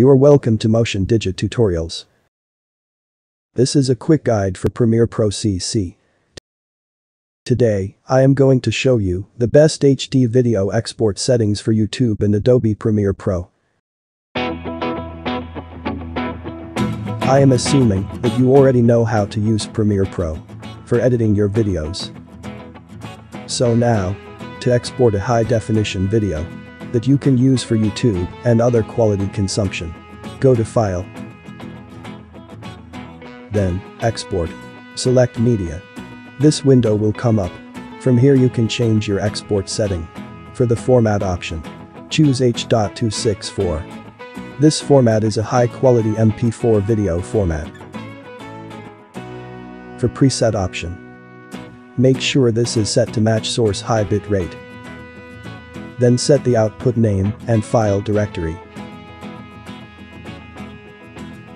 You are welcome to Motion Digit Tutorials. This is a quick guide for Premiere Pro CC. Today, I am going to show you the best HD video export settings for YouTube and Adobe Premiere Pro. I am assuming that you already know how to use Premiere Pro for editing your videos. So now, to export a high-definition video that you can use for YouTube and other quality consumption, go to File, then Export, select Media. This window will come up. From here you can change your export setting. For the format option, choose H.264. This format is a high-quality MP4 video format. For preset option, make sure this is set to match source high bit rate. Then set the output name and file directory.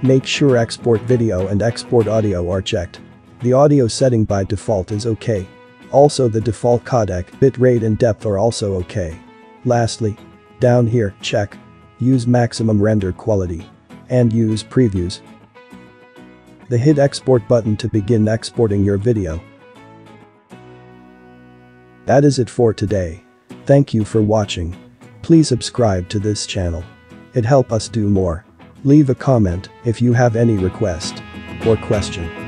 Make sure export video and export audio are checked. The audio setting by default is okay. Also the default codec, bitrate and depth are also okay. Lastly, down here, check. Use maximum render quality. And use previews. Then hit export button to begin exporting your video. That is it for today. Thank you for watching. Please subscribe to this channel. It helps us do more. Leave a comment if you have any request or question.